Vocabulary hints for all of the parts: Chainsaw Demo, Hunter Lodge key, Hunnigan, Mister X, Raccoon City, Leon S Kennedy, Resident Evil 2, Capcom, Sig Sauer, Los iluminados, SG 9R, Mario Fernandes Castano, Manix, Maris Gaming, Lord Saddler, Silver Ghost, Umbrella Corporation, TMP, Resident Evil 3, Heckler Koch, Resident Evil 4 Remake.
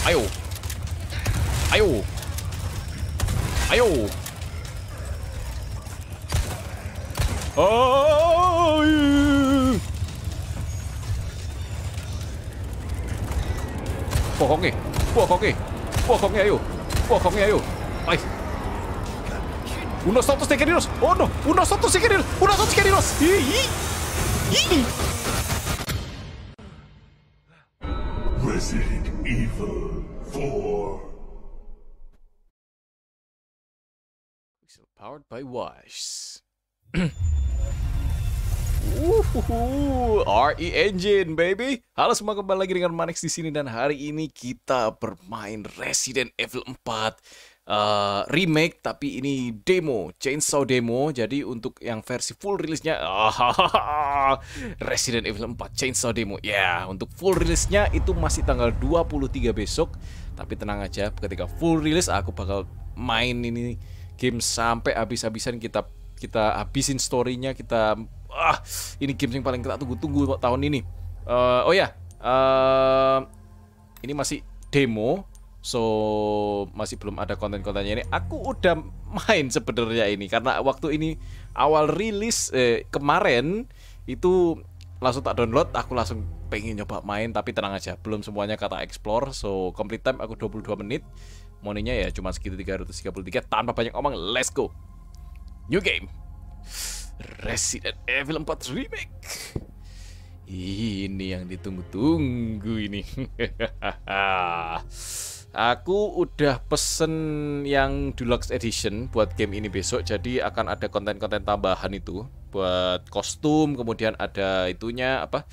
Ayo. Ayo. Ayo. Oh, yeah. Pohongnya. Pohongnya. Pohongnya ayo. Pohongnya ayo. Ay. Unos tontos de queridos. Oh no, unos tontos de queridos. Unos tontos de queridos. Resident Evil 4. Powered by Wash. RE Engine baby. Halo semua, kembali lagi dengan Manix di sini dan hari ini kita bermain Resident Evil 4 remake, tapi ini demo, Chainsaw Demo. Jadi untuk yang versi full rilisnya Resident Evil 4 Chainsaw Demo. Ya, untuk full rilisnya itu masih tanggal 23 besok. Tapi tenang aja, ketika full rilis aku bakal main ini game sampai habis-habisan, kita habisin storynya, ini game yang paling kita tunggu-tunggu tahun ini. Ini masih demo, so masih belum ada konten-kontennya. Ini aku udah main sebenarnya ini karena waktu ini awal rilis kemarin itu langsung tak download, aku langsung pengen nyoba main, tapi tenang aja, belum semuanya kata explore. So complete time aku 22 menit. Moninya ya cuma segitu, 333. Tanpa banyak omong, let's go. New game Resident Evil 4 Remake. Ini yang ditunggu-tunggu ini. Aku udah pesen yang Deluxe Edition buat game ini besok. Jadi akan ada konten-konten tambahan itu buat kostum, kemudian ada itunya apa?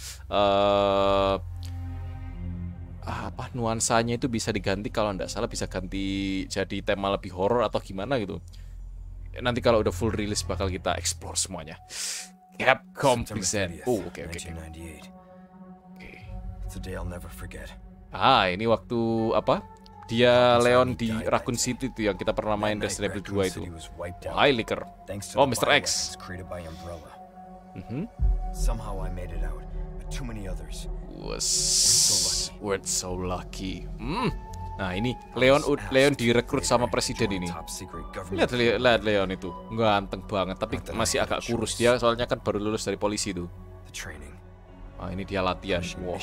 Nuansanya itu bisa diganti, kalau nggak salah bisa ganti jadi tema lebih horor atau gimana gitu. Nanti kalau udah full rilis bakal kita explore semuanya. Capcom present. Oh, oke. Ah, ini waktu apa? Dia Leon di Raccoon City itu yang kita pernah main Resident Evil 2 itu. Hi Licker. Oh, Mister X. Somehow I made it out. Too many others. We're so lucky. Nah ini Leon direkrut sama presiden ini. Lihat Leon itu ganteng banget, tapi masih agak kurus dia, soalnya kan baru lulus dari polisi itu. Nah ini dia latihan. Wow.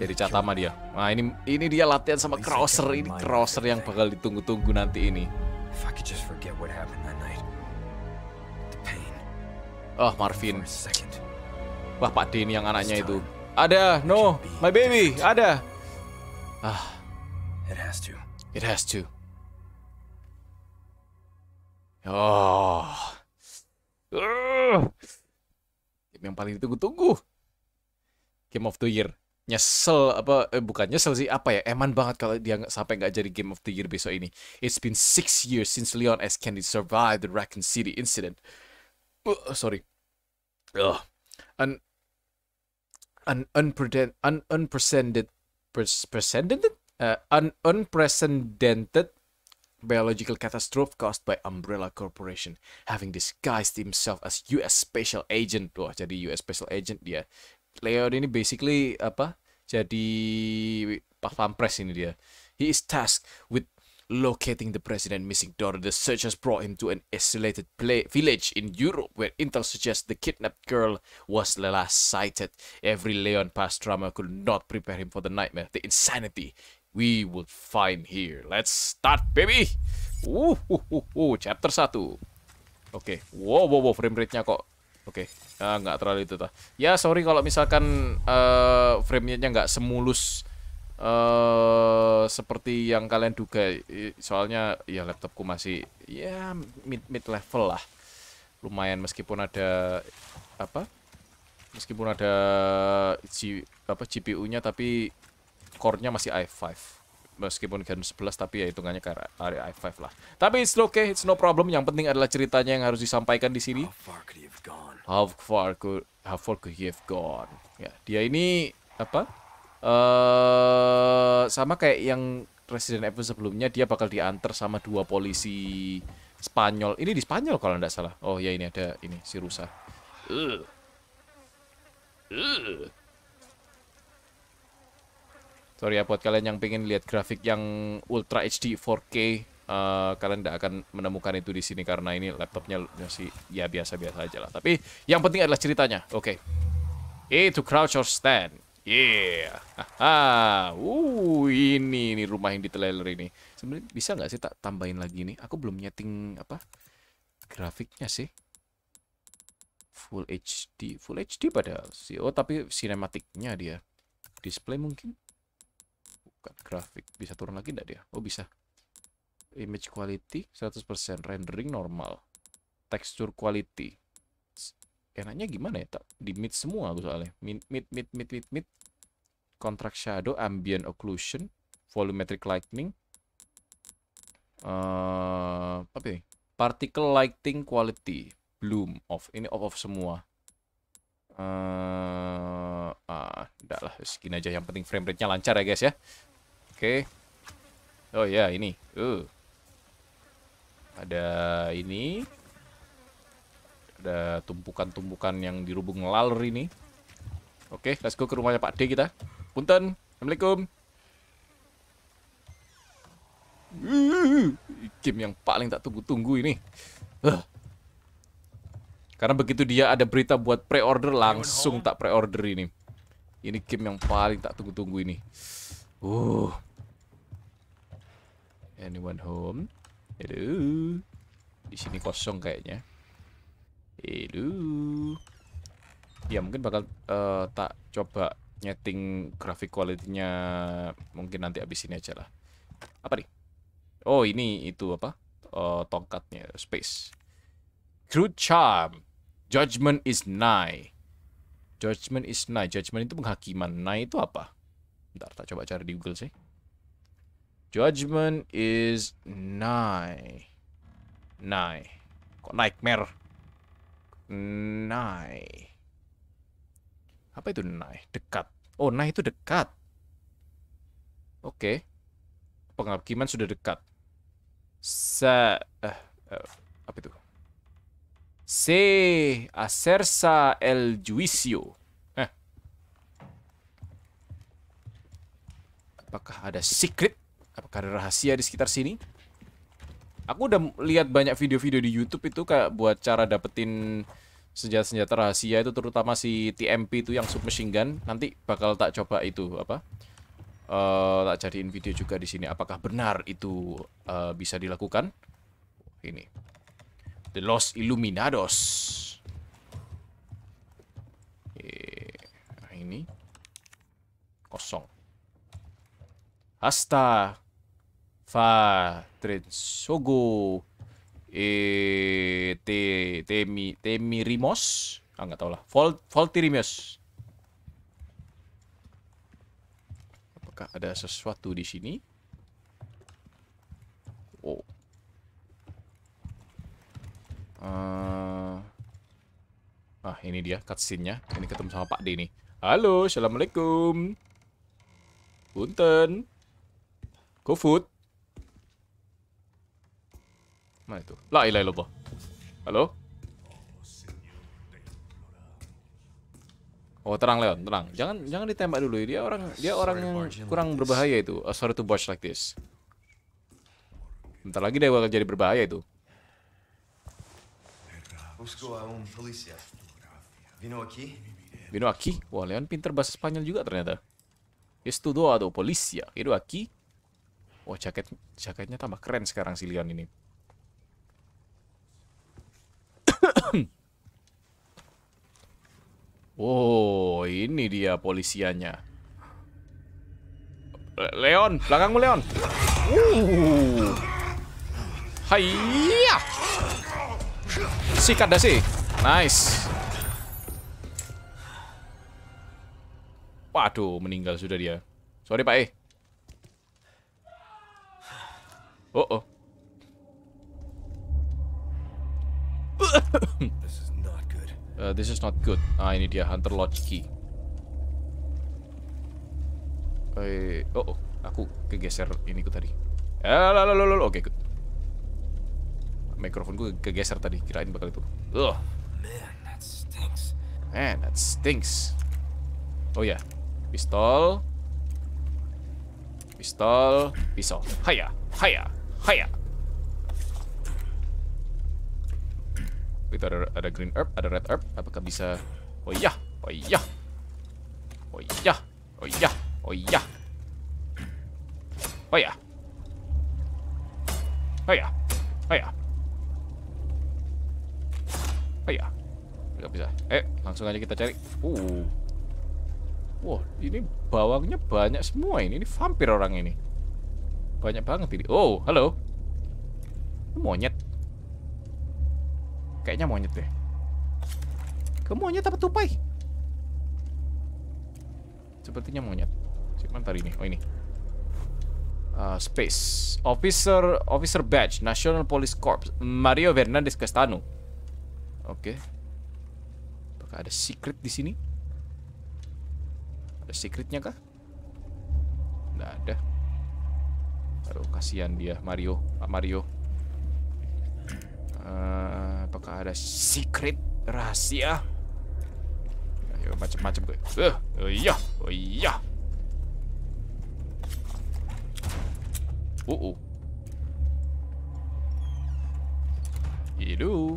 Jadi catama dia. Nah ini dia latihan sama crosser. Ini crosser yang bakal ditunggu-tunggu nanti ini. Oh Marvin. Wah Pak Din yang anaknya itu. Ada, no, my baby, ada. Ah. It has to. Oh. Game yang paling ditunggu-tunggu. Game of the Year. Nyesel apa? Bukan nyesel sih, apa ya? Eman banget kalau dia sampai nggak jadi Game of the Year besok ini. It's been 6 years since Leon S Kennedy survived the Raccoon City incident. Sorry. An unprecedented biological catastrophe caused by Umbrella Corporation, having disguised himself as U.S. Special Agent. Wah, jadi U.S. Special Agent dia. Leon ini basically apa? Jadi Pak Pampres ini dia. He is tasked with locating the president's missing daughter. The search has brought him to an isolated village in Europe where intel suggests the kidnapped girl was last sighted. Every Leon past trauma could not prepare him for the nightmare, the insanity we would find here. Let's start, baby. Chapter 1. Oke. Wow, frame rate-nya kok. Oke. Nggak terlalu itu tah. Ya, sorry kalau misalkan frame-nya nggak semulus seperti yang kalian duga, soalnya ya laptopku masih ya mid level lah, lumayan meskipun ada apa, GPU-nya tapi core-nya masih i5, meskipun Gen 11 tapi ya hitungannya kayak i5 lah. Tapi it's okay, it's no problem. Yang penting adalah ceritanya yang harus disampaikan di sini. How far could he have gone? Ya, dia ini apa? Sama kayak yang Resident Evil sebelumnya, dia bakal diantar sama 2 polisi Spanyol. Ini di Spanyol kalau nggak salah. Oh ya, ini ada ini si rusa. Sorry ya buat kalian yang pengen lihat grafik yang Ultra HD 4K, kalian tidak akan menemukan itu di sini karena ini laptopnya masih ya biasa-biasa aja lah. Tapi yang penting adalah ceritanya. Oke. Okay. To crouch or stand. Yeah. Haha. Ini rumah yang diteler ini. Sebenarnya bisa nggak sih tak tambahin lagi nih? Aku belum nyeting apa grafiknya sih. Full HD padahal sih. Oh, tapi sinematiknya dia. Display mungkin. Grafik bisa turun lagi enggak dia? Oh bisa. Image quality 100%, rendering normal. Texture quality. Enaknya gimana ya? Di mid semua aku soalnya. Mid. Contrast shadow, ambient occlusion, volumetric lightning. Apa ini? Particle lighting quality, bloom off. Ini off semua. Enggak lah, segini aja yang penting frame rate-nya lancar ya guys ya. Oke. Oh ya, ini. Ada ini. Ada tumpukan-tumpukan yang dirubung laler ini. Oke, let's go ke rumahnya Pak D kita. Punten. Assalamualaikum. Game yang paling tak tunggu-tunggu ini. Karena begitu dia ada berita buat pre-order, langsung tak pre-order ini. Ini game yang paling tak tunggu-tunggu ini. Anyone home? Hello. Di sini kosong kayaknya. Hello. Ya mungkin bakal tak coba nyeting grafik quality-nya mungkin nanti abis ini aja lah. Apa nih? Oh ini itu apa? Tongkatnya space. Crude charm. Judgment is nigh. Judgment is nigh. Judgment itu penghakiman. Nigh itu apa? Bentar, tak coba cari di Google sih. Judgment is nigh. Nigh. Kok nightmare? Nigh. Apa itu nigh? Dekat. Oh, nigh itu dekat. Oke. Penghakiman sudah dekat. Apa itu? Se acerca el juicio. Apakah ada secret? Apakah ada rahasia di sekitar sini? Aku udah lihat banyak video-video di YouTube itu kayak buat cara dapetin senjata-senjata rahasia itu, terutama si TMP itu yang submachine gun. Nanti bakal tak coba itu apa? Tak jadiin video juga di sini. Apakah benar itu bisa dilakukan? Ini. The Los Iluminados. Nah, ini kosong. Hasta fa trensogo temirimos. Nggak tahu lah. Voltirimios. Apakah ada sesuatu di sini? Oh. Ini dia cutscene-nya. Ini ketemu sama Pak D nih. Halo, assalamualaikum. Punten. GoFood. Mana itu? La ilaha illallah. Halo. Oh, tenang Leon, tenang. Jangan ditembak dulu. Dia orang yang kurang berbahaya itu. Sorry to watch like this. Bentar lagi dia bakal jadi berbahaya itu. Vino aqui? Wah, Leon pinter bahasa Spanyol juga ternyata. Estudo atau polisia. Vino aqui. Wah, jaketnya tambah keren sekarang si Leon ini. Oh, ini dia polisianya. Leon, belakangmu Leon. Hayya. Sikat dah sih. Nice. Waduh, meninggal sudah dia. Sorry Pak E. Oh. This is not good. This is not good. Ini dia Hunter Lodge key. Aku kegeser ini ku tadi. Oke, good. Mikrofonku kegeser tadi, kirain bakal itu. Man, that stinks. Oh ya, pistol. Pistol, pisau. Haya, haya, haya. Itu ada green herb, ada red herb. Apakah bisa? Oh iya, oh iya. Oh iya, oh iya, oh iya. Oh iya. Oh iya. Oh iya. Oh iya. Enggak bisa. Eh, langsung aja kita cari. Wah, ini bawangnya banyak semua ini. Ini vampir orang ini. Banyak banget ini. Oh, halo. Monyet. Kayaknya monyet deh. Monyet apa tupai? Sepertinya monyet. Sebentar ini. Oh, ini. Space. Officer badge, National Police Corps, Mario Fernandes Castano. Oke. Okay. Apakah ada secret di sini? Ada secretnya kah? Nggak ada. Aduh, kasihan dia Mario. Pak Mario. Apakah ada secret rahasia? Ayo macam-macam gue. Oh iya, oh iya. Idu.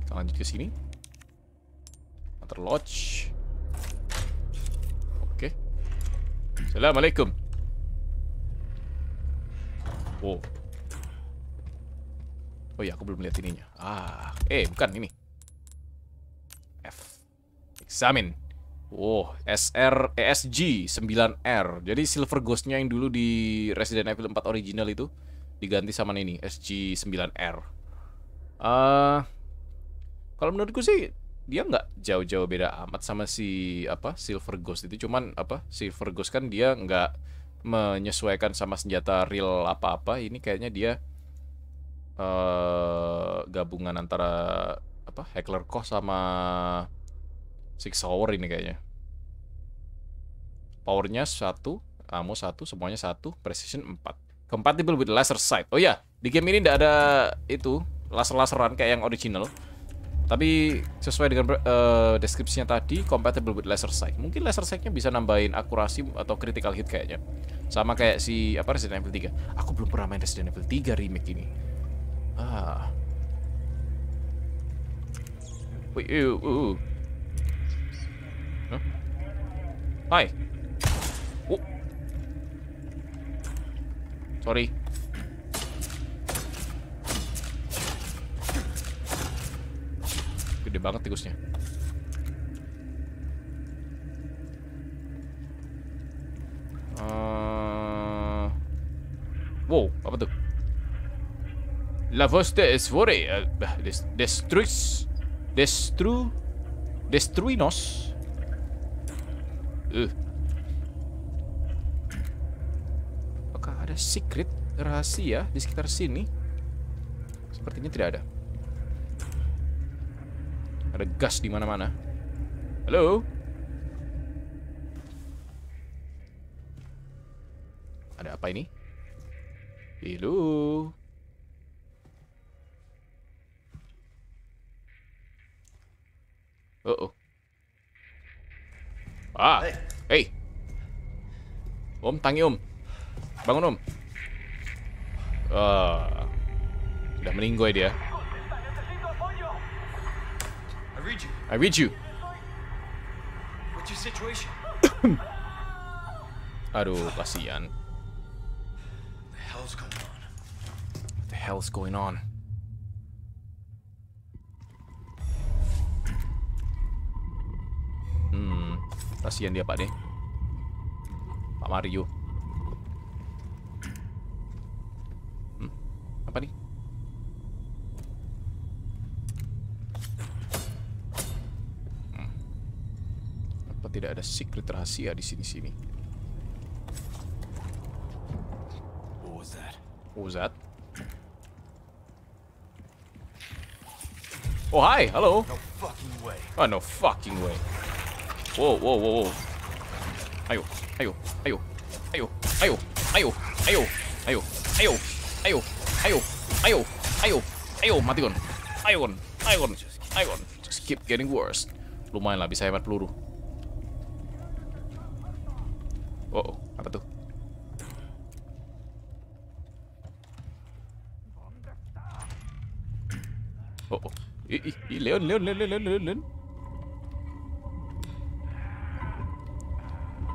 Kita lanjut ke sini. Hunter Lodge. Oke. Assalamualaikum. Oh. Oh ya, aku belum lihat ininya. Bukan ini. F. Examine. Oh, SG 9R. Jadi Silver Ghost-nya yang dulu di Resident Evil 4 original itu diganti sama ini, SG 9R. Kalau menurutku sih dia nggak jauh-jauh beda amat sama si apa Silver Ghost itu, cuman apa Silver Ghost kan dia nggak menyesuaikan sama senjata real apa-apa. Ini kayaknya dia gabungan antara apa Heckler Koch sama Sig Sauer ini kayaknya. Powernya 1, ammo 1, semuanya 1, precision 4. Compatible with laser sight. Oh ya, di game ini tidak ada itu laser-laseran kayak yang original. Tapi sesuai dengan deskripsinya tadi, compatible with laser sight. Mungkin laser sight-nya bisa nambahin akurasi atau critical hit kayaknya. Sama kayak si apa Resident Evil 3. Aku belum pernah main Resident Evil 3 remake ini. Hai. Sorry. Gede banget tikusnya. Wow, apa tuh? La voste es vore destruinos. Apakah ada secret rahasia di sekitar sini? Sepertinya tidak ada. Ada gas di mana-mana. Halo? Ada apa ini? Halo? Hey. Om, tangi om. Bangun om. Udah meninggoy dia. I read you. What's your situation? Aduh, kasihan. The hell's going on? Kasihan dia Pak deh. Pak Mario. Apa nih? Apa tidak ada secret rahasia di sini-sini? What was that? Oh, hi. Hello. No fucking way. Oh, no fucking way. Wow. Ayo, mati kon. Ayo kon. Just keep getting worse. Lumayan lah bisa hemat peluru. Apa tuh? Ih, Leon.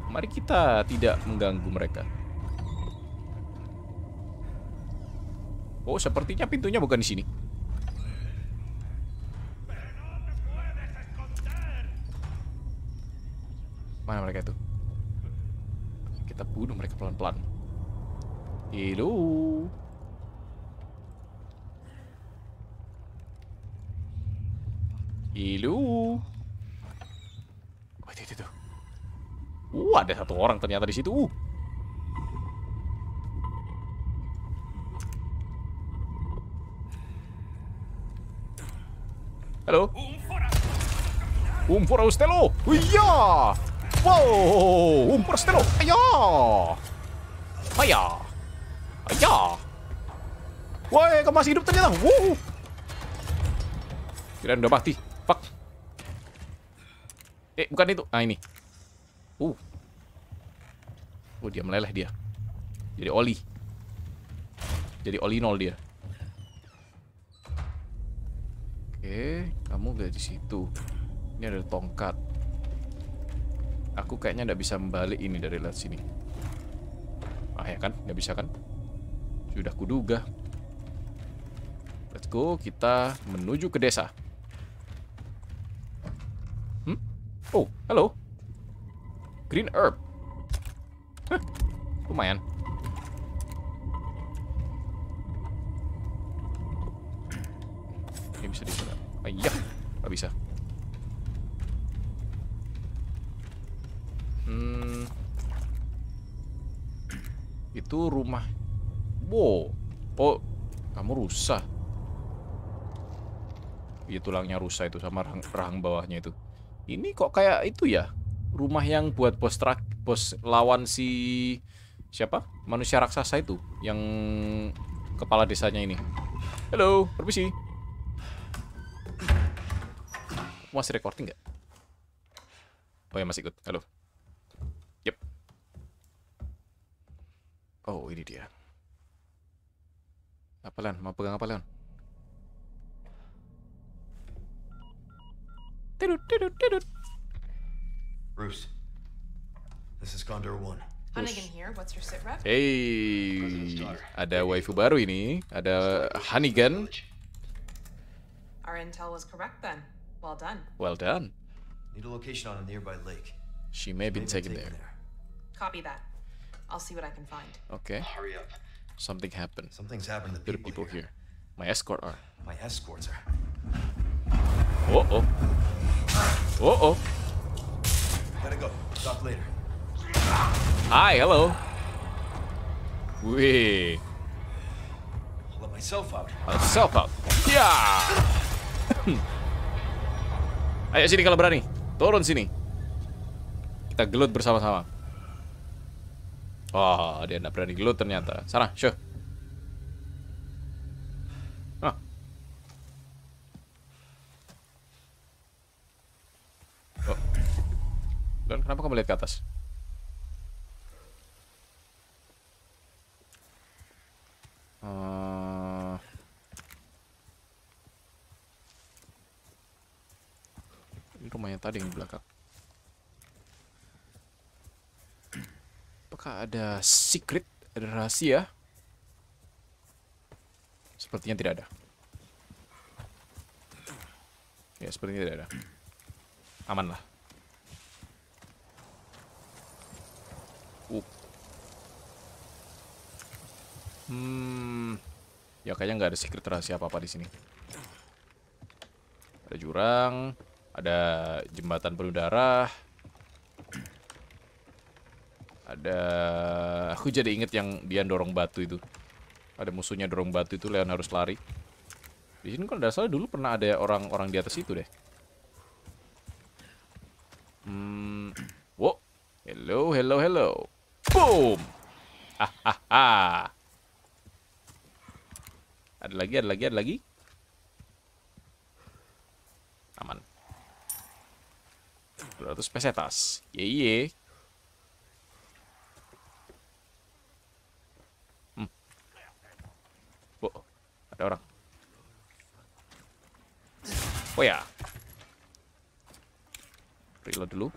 Mari kita tidak mengganggu mereka. Oh, sepertinya pintunya bukan di sini. Mana mereka tuh? Kita bunuh mereka pelan-pelan. Hello. Wait, itu tuh. Ada satu orang ternyata di situ. Halo. Umfor Austelo. Iya. Wow, Umfor Austelo. Ayo. Woi, kamu masih hidup ternyata. Wuh. Kirain udah mati. Fuck. Bukan itu. Ah, ini. Oh, dia meleleh dia. Jadi oli. Jadi oli nol dia. Oke, kamu udah di situ. Ini ada tongkat. Aku kayaknya nggak bisa membalik ini dari lewat sini. Ah ya kan, nggak bisa kan? Sudah kuduga. Let's go, kita menuju ke desa. Oh, halo. Green herb. Hah, lumayan. Ini bisa dibuka. Ayah, nggak bisa. Itu rumah. Wow. Oh, kamu rusa. Iya, tulangnya rusa itu sama rahang bawahnya itu. Ini kok kayak itu ya? Rumah yang buat bos lawan si siapa? Manusia raksasa itu, yang kepala desanya ini. Halo, permisi. Masih recording nggak? Oh ya, masih ikut. Halo. Yep. Oh, ini dia. Apa Leon? Mau pegang apa Leon? Tidut. Bruce, this is Condor 1. Hunnigan here. What's your sit rep? Hey, ada waifu baru ini. Ada Hunnigan. Our intel was correct then. Well done. Need a location on a nearby lake. She may have been taken there. Copy that. I'll see what I can find. Okay. Hurry up. Something happened. Something's happened to the people here. My escorts are. Oh. Gotta go. Talk later. Hi, hello. Wee. Let myself out. Ya. Yeah. Ayo sini kalau berani. Turun sini. Kita gelut bersama-sama. Oh, dia enggak berani gelut ternyata. Sana, show. Dan kenapa kamu lihat ke atas? Ini rumahnya tadi yang di belakang. Apakah ada secret? Ada rahasia? Sepertinya tidak ada. Ya, sepertinya tidak ada. Aman lah. Ya kayaknya nggak ada secret rahasia apa-apa di sini. Ada jurang, ada jembatan penuh darah, ada. Aku jadi inget yang dia dorong batu itu. Ada musuhnya dorong batu itu, Leon harus lari. Di sini kalau nggak salah dulu pernah ada orang-orang di atas itu deh. Wow, hello, boom, Ada lagi. Aman. 200 pesetas. Ye. Ada orang. Oh ya, reload dulu.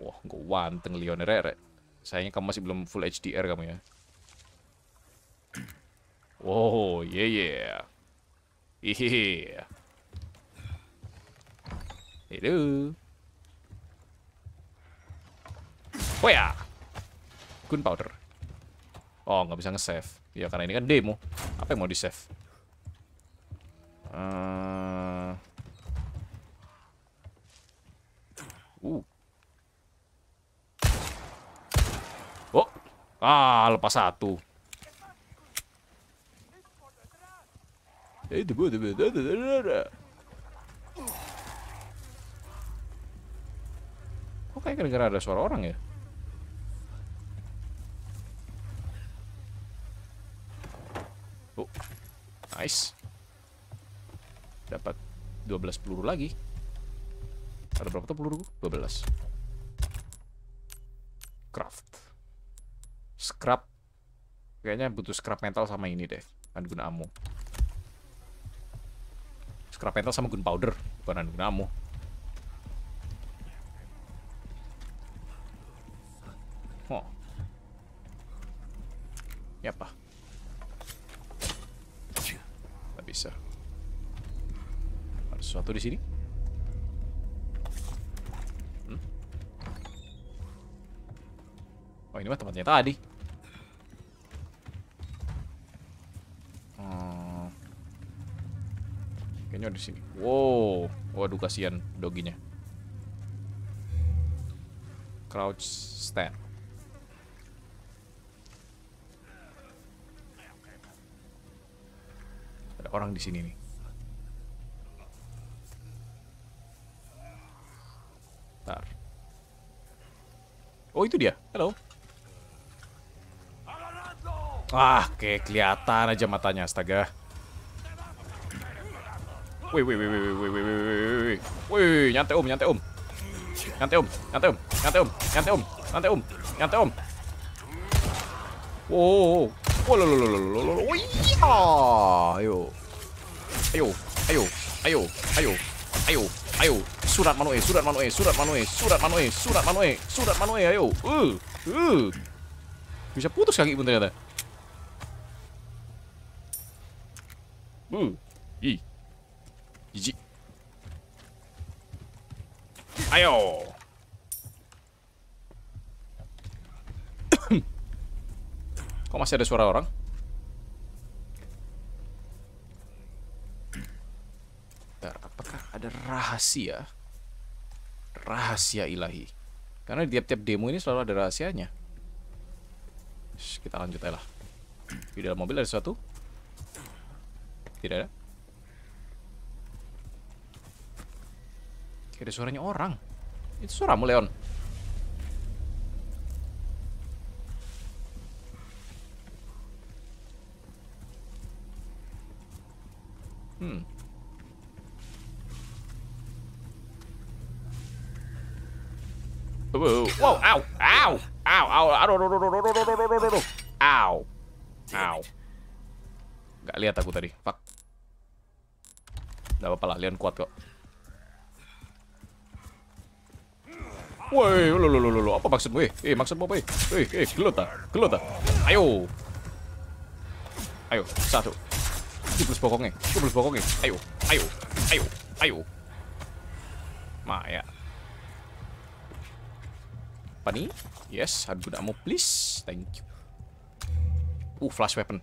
Wah, gue wanteng Leon R. Sayangnya kamu masih belum full HDR kamu ya. Wow, yeah yeah. Hihihi. Hello. Oh ya, gunpowder. Oh, nggak bisa nge-save. Ya karena ini kan demo. Apa yang mau di-save? Oh, lepas satu. Kok kayak gara-gara ada suara orang ya? Oh, nice. Dapat 12 peluru lagi. Ada berapa tuh peluru? 12. Craft. Scrap. Kayaknya butuh scrap metal sama ini deh. Kan guna ammo. Scrap metal sama gunpowder, bukan guna ammo. Oh. Ini apa? Nggak bisa. Ada sesuatu di sini? Oh, ini mah tempatnya tadi. Di sini. Wow, waduh kasihan doginya. Crouch stand. Ada orang di sini nih. Bentar. Oh, itu dia. Halo. Kayak kelihatan aja matanya, astaga. Wih, nyantai om. Wow, ayo, surat manual, ayo, bisa putus kaki pun ternyata. Jijik. Ayo. Kok masih ada suara orang? Bentar, apakah ada rahasia? Rahasia ilahi. Karena di tiap-tiap demo ini selalu ada rahasianya. Shh, kita lanjut aja lah. Di dalam mobil ada sesuatu? Tidak ada? Ada suaranya orang. Itu suaramu, Leon. Wow, ow. Gak lihat aku tadi. Fuck. Gak apa-apa lah, Leon kuat kok. Woi, lo, apa maksud gue? Maksudmu apa? Gelota. Ayo, satu. Kiblis bokongnya. Ayo. Maya. Apa nih? Yes, aduh, kamu please. Thank you. Flash weapon.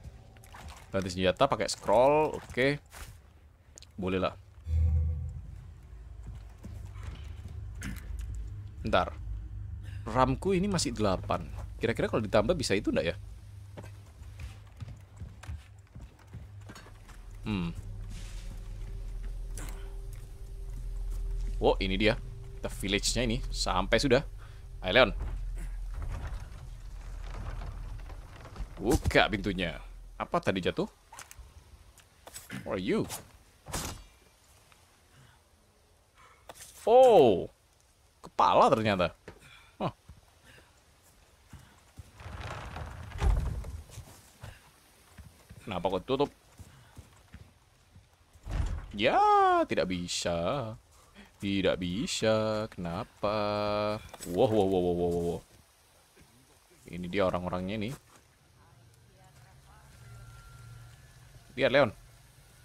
Ganti senjata pakai scroll, oke. Boleh lah. Bentar, ramku ini masih 8. Kira-kira kalau ditambah bisa itu enggak ya? Oh, ini dia. The village-nya ini. Sampai sudah. Ayo, Leon. Buka pintunya. Apa tadi jatuh? Where are you? Oh. Kepala ternyata. Kenapa kok tutup? Ya, Tidak bisa. Tidak bisa. Kenapa? Wow, wow, wow, wow, wow. Ini dia orang-orangnya nih. Lihat Leon.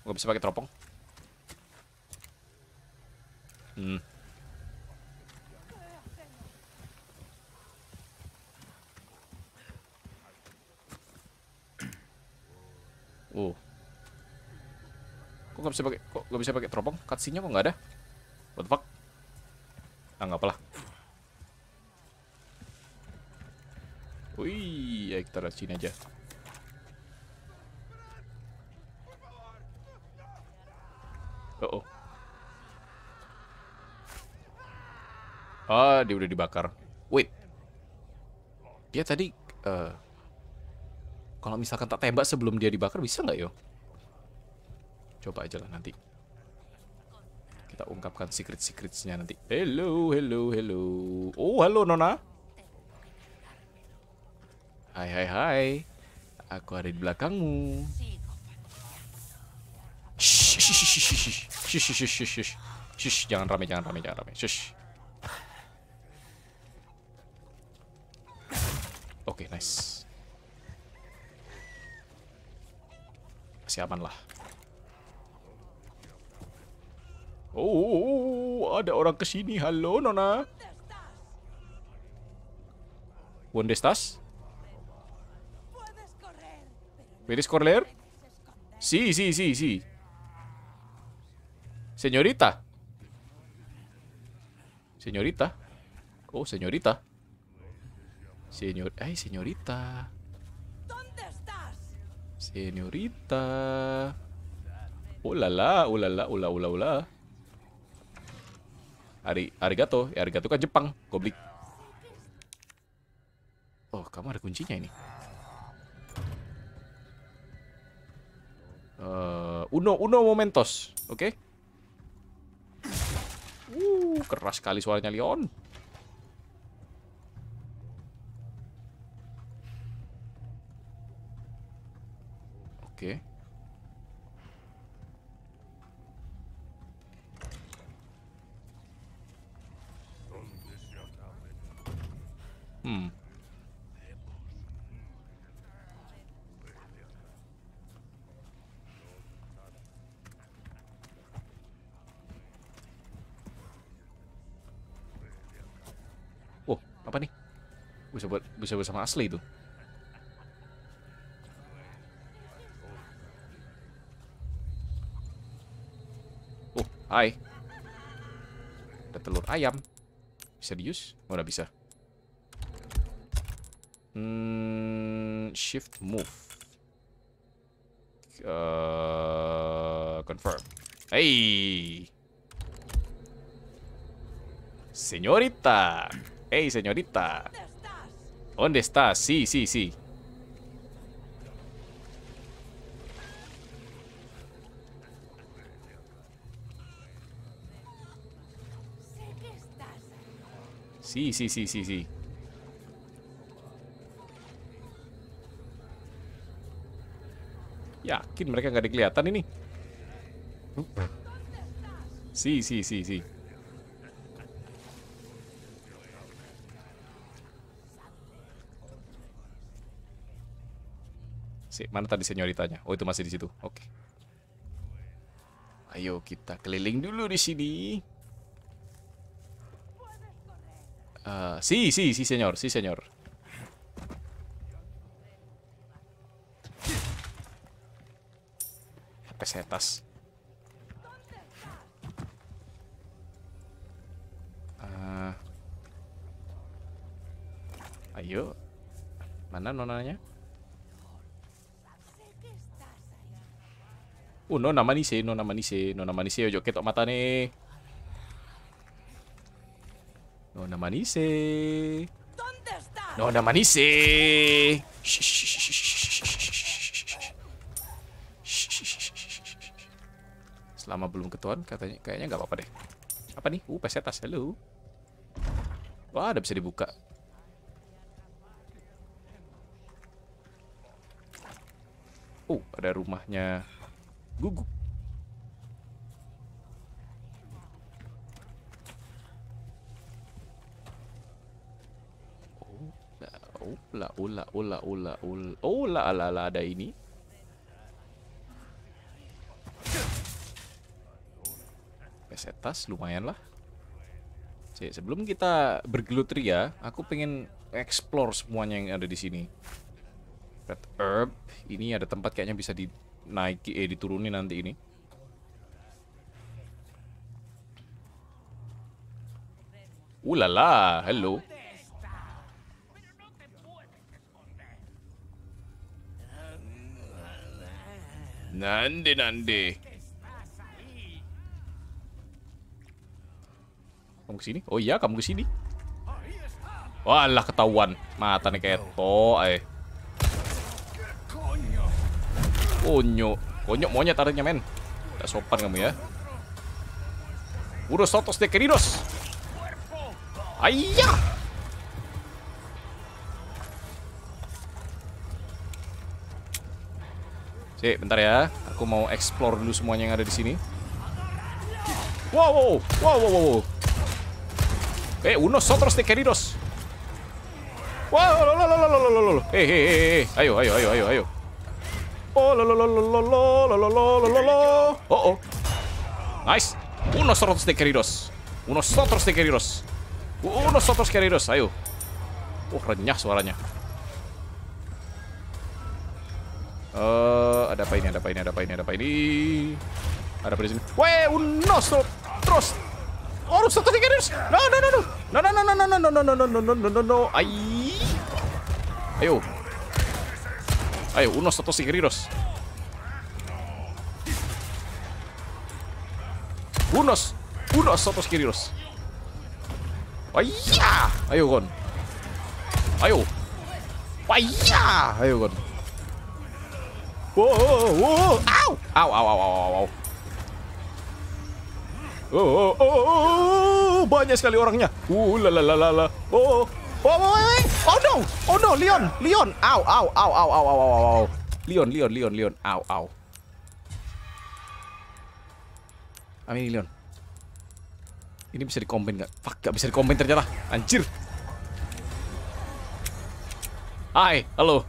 Gak bisa pakai teropong. Kok gak bisa pakai? Kok gak bisa pakai teropong? Cutscene-nya kok nggak ada? What the fuck? Ah, nggak apalah. Wih, ya kita lihat sini aja. Oh, oh. Ah, dia udah dibakar. Wait, dia tadi kalau misalkan tak tembak sebelum dia dibakar bisa nggak yo? Coba aja lah nanti. Kita ungkapkan secret-secretnya nanti. Hello, hello, hello. Oh, halo Nona. Hai, hai, hai. Aku ada di belakangmu. Shh, shh, shh, shh, shh, shh, shh. Shh, jangan rame, jangan rame, jangan rame. Shh. Oke, nice. Masih aman lah. Oh, ada orang kesini. Halo, Nona. ¿Dónde estás? ¿Puedes correr? Sí, sí, sí, sí. Señorita. Señorita. Oh, señorita. Señor, ay, señorita. Señorita. Hola, la, hola, la, hola, hola, hola. Arigato, ya, arigato kan Jepang, goblin. Oh, kamu ada kuncinya ini. Uno, uno momentos, oke? Okay? Keras sekali suaranya Leon. Oke. Okay. Oh, apa nih? Bisa buat, bisa bersama asli itu. Oh, hai. Ada telur ayam. Bisa di-use? Oh, udah bisa. Shift move. Confirm. Hey, señorita. Hey, señorita. ¿Dónde estás? Sí, sí, sí. Sí, sí, sí, sí, sí. Yakin mereka nggak ada kelihatan ini. Si, si, si, si. Si, mana tadi senyoritanya? Oh, itu masih di situ. Oke. Okay. Ayo kita keliling dulu di sini. Si, si, si, senyor, si, senyor. Pesetas. Ayo, mana nonanya? Oh, nona manise, nona manise, nona manise, ojo ketok mata nih. Nona manise. Nona manise. Selama belum ketahuan katanya, kayaknya nggak apa-apa deh. Apa nih? Pesetas, hello. Wah, ada bisa dibuka. Ada rumahnya. Guguk. Olah, ada ini. Pesetas lumayan lah. Sebelum kita bergelut ria, aku pengen explore semuanya yang ada di sini. Red herb, ini ada tempat kayaknya bisa dinaiki, diturunin nanti ini. Ulala, hello. Nande. Kamu kesini? Oh iya, kamu kesini. Walah, ketahuan. Matanya keto, Konyok monyet tariknya, men. Gak sopan kamu ya. Urus sotos de queridos. Ayah. Sih, bentar ya. Aku mau explore dulu semuanya yang ada di sini. Wow. Unos otros de queridos. Wow. Ayo. Oh. Nice. Unos otros de queridos. Ayo. Oh, renyah suaranya. Ada apa ini? Ada apa di sini? Weh, unos otros de queridos. No. Ayo, unos otros de queridos. Unos otros queridos. Ayah, ayo Gon. Wow. Au. Oh, banyak sekali orangnya. Lalalala. Oh no, Leon. Au. Leon. Au. Amin, Leon. Ini bisa dikombin nggak? Fuck, nggak bisa dikombin ternyata. Anjir. Hai, halo.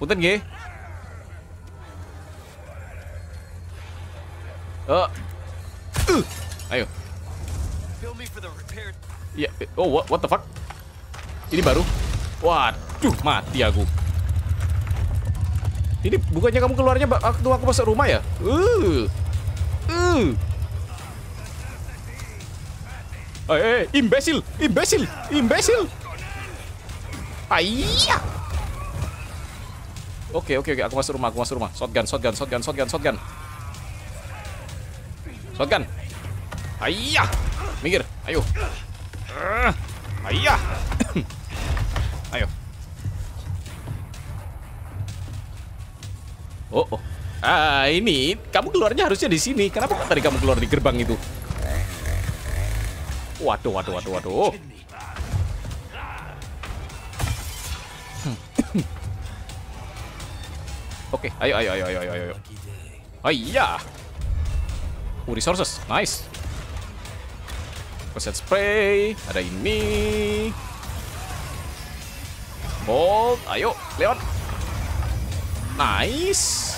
Punten nggih. Ayo. Iya. Oh, what the fuck? Ini baru. Waduh, mati aku. Ini bukannya kamu keluarnya waktu aku masuk rumah ya? Imbesil. Ayah. Oke, aku masuk rumah. Shotgun. Ayah. Minggir, ayo. Ayah. Ayo. Oh. Ah, ini kamu keluarnya harusnya di sini. Kenapa tadi kamu keluar di gerbang itu? Waduh. Oke, ayo. Ayah. Resources, nice. Reset spray, ada ini. Bolt, ayo, Leon. Nice.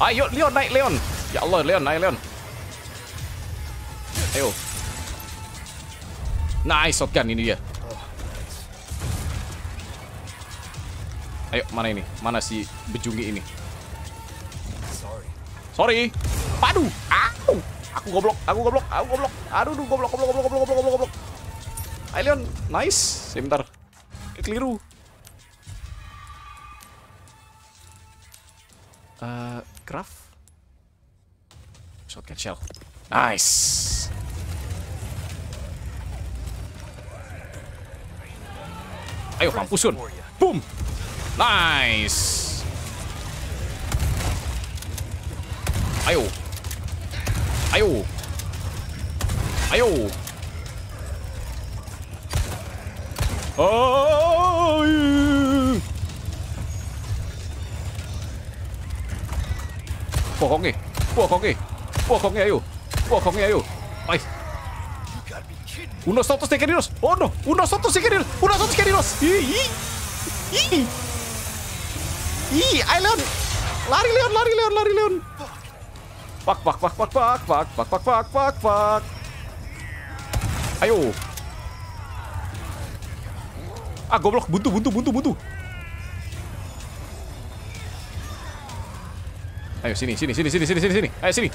Ayo, Leon naik. Ya Allah, Leon naik. Ayo. Nice, shotgun ini dia. Ayo, mana ini? Mana si bejungi ini? Sorry. Aduh, aku goblok. Aduh, goblok. Ayo, Leon, nice. Sebentar. Keliru. Craft. Shotgun shell. Nice. Ayo, mampusun. Boom. Nice. Ayo. Pokoknya ayo. Ay. unos autos de guerreros. ¡Oh, no! ¡Unos autos de guerreros! ¡Unos autos de guerreros! ¡Y! ¡Ay, Leon! ¡Lari, Leon! ¡Lari, Leon! ¡Lari, Leon! ¡Fuck, fuck, fuck, fuck, fuck, fuck, fuck, fuck, fuck, fuck, fuck! Ayo! Ah, goblok! Buntu, buntu, buntu, buntu! Ayo, sini, sini, sini, sini, sini, sini, sini. Ayo, sini.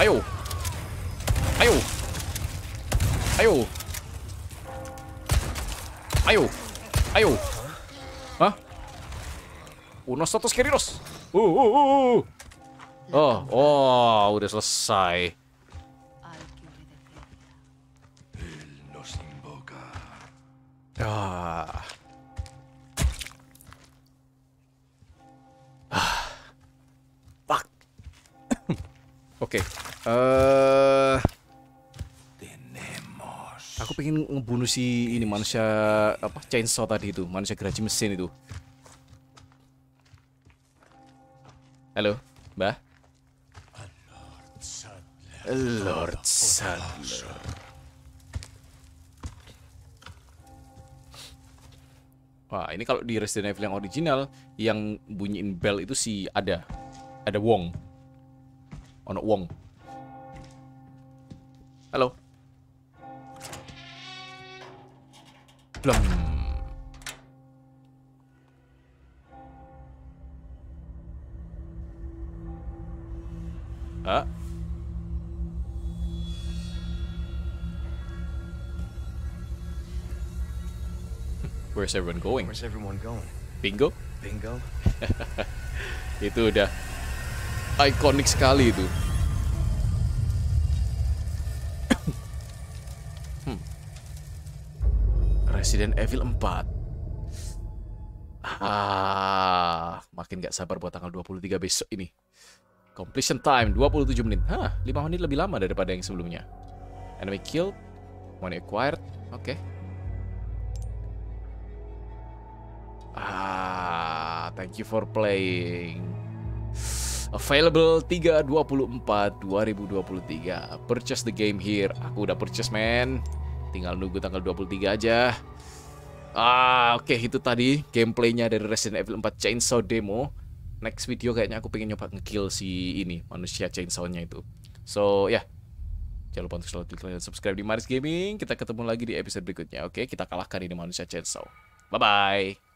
Ayo. Ayo. Ayo. Ayo. Ayo. Hah? Unos totos queridos. Oh, udah selesai. Ah. Oke, aku pengen ngebunuh si ini manusia apa chainsaw tadi itu, manusia geraji mesin itu. Halo, Mbah. Lord Saddler. Wah, ini kalau di Resident Evil yang original, yang bunyiin bell itu si ada Wong. Ono Wong. Halo. Blum. Ah. Where's everyone going? Where's everyone going? Bingo? Bingo. Itu udah ikonik sekali itu. Resident Evil 4. Makin gak sabar buat tanggal 23 besok ini. Completion time 27 menit. Hah, 5 menit lebih lama daripada yang sebelumnya. Enemy killed, money acquired. Oke. Thank you for playing. Available 3/24/2023. Purchase the game here. Aku udah purchase, man. Tinggal nunggu tanggal 23 aja. Oke, itu tadi gameplaynya dari Resident Evil 4 Chainsaw Demo. Next video kayaknya aku pengen nyoba ngekill si ini manusia chainsawnya itu. So, ya. Jangan lupa untuk selalu klik like dan subscribe di Maris Gaming. Kita ketemu lagi di episode berikutnya. Oke, kita kalahkan ini manusia chainsaw. Bye-bye.